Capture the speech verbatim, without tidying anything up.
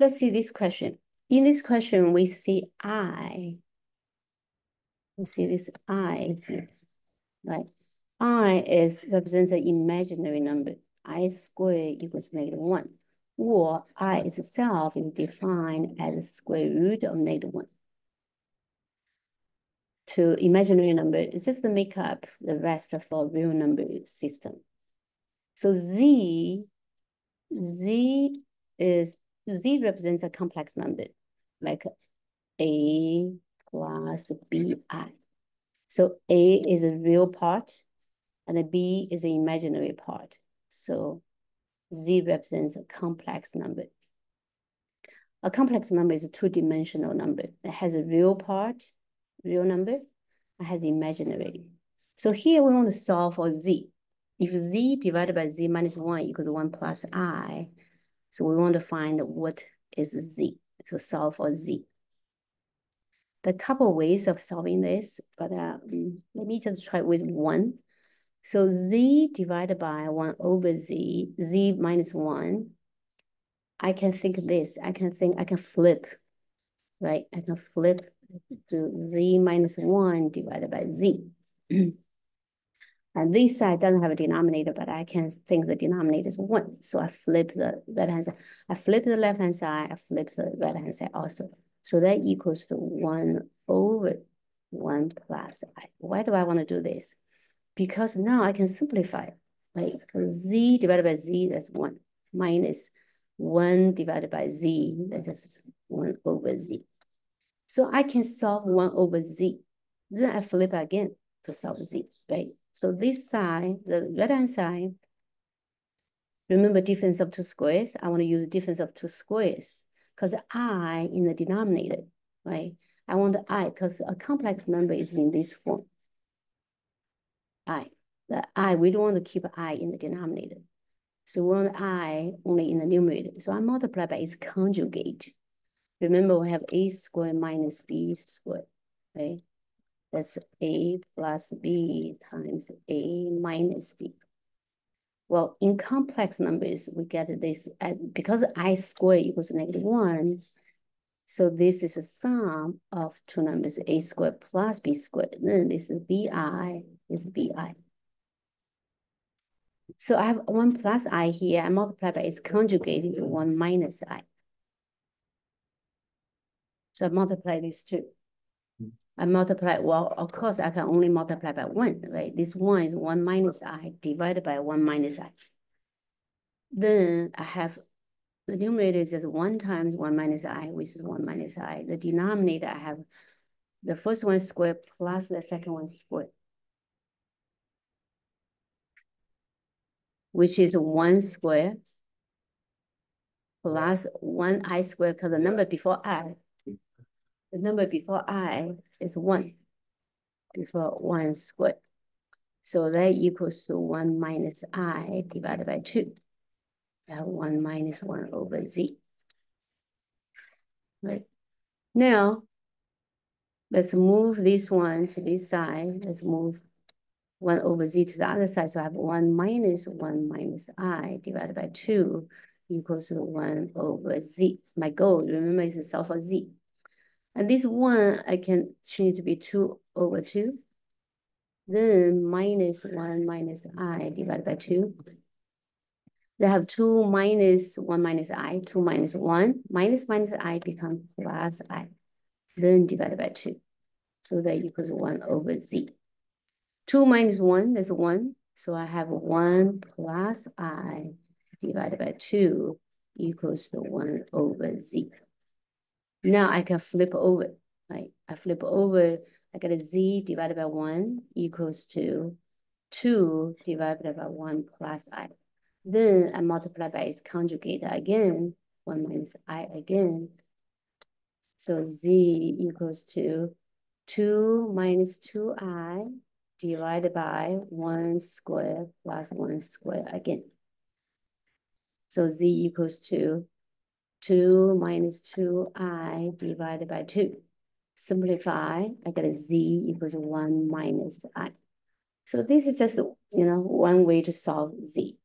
Let's see this question. In this question, we see I. We see this I here, right? I is represents an imaginary number. I squared equals negative one. Or I itself is defined as the square root of negative one. To imaginary number is just to make up the rest of our real number system. So Z, Z is Z represents a complex number, like A plus B I. So A is a real part, and the B is the imaginary part. So Z represents a complex number. A complex number is a two-dimensional number. It has a real part, real number, it has imaginary. So here we want to solve for Z. If Z divided by Z minus one equals one plus I, so we want to find what is Z. So solve for Z. There are a couple of ways of solving this, but uh, let me just try with one. So Z divided by one over Z, Z minus one. I can think this, I can think, I can flip, right? I can flip to Z minus one divided by Z. And this side doesn't have a denominator, but I can think the denominator is one. So I flip the right-hand side. I flip the left-hand side. I flip the right-hand side also. So that equals to one over one plus I. Why do I want to do this? Because now I can simplify it, right? Because Z divided by Z, that's one. Minus one divided by Z, that's one over Z. So I can solve one over Z. Then I flip again to solve Z, right? So this side, the right-hand side, remember difference of two squares? I want to use difference of two squares because I in the denominator, right? I want the I because a complex number is in this form. I, the I, we don't want to keep I in the denominator. So we want I only in the numerator. So I multiply by its conjugate. Remember we have A squared minus B squared, right? That's A plus B times A minus B. Well, in complex numbers, we get this as, because I squared equals negative one, so this is a sum of two numbers, A squared plus B squared. Then this is B I, is B I. So I have one plus I here. I multiply by its conjugate is one minus I. So I multiply these two. I multiply, well, of course, I can only multiply by one, right? This one is one minus I divided by one minus I. Then I have, the numerator is just one times one minus I, which is one minus I. The denominator, I have the first one squared plus the second one squared, which is one squared plus one I squared, because the number before I, the number before I is one, before one squared. So that equals to one minus I divided by two. I have one minus one over Z. Right. Now, let's move this one to this side. Let's move one over Z to the other side. So I have one minus one minus I divided by two equals to one over Z. My goal, remember, is to solve for Z. And this one, I can change to be two over two. Then minus one minus I divided by two. They have two minus one minus I, two minus one. Minus minus I becomes plus I. Then divided by two. So that equals one over Z. two minus one, that's one. So I have one plus I divided by two equals to one over Z. Now I can flip over, right? I flip over, I get a Z divided by one equals to two divided by one plus I. Then I multiply by its conjugate again, one minus I again. So Z equals to two minus two I divided by one squared plus one squared again. So Z equals to two minus two I divided by two. Simplify, I get a Z equals one minus I. So this is just, you know, one way to solve Z.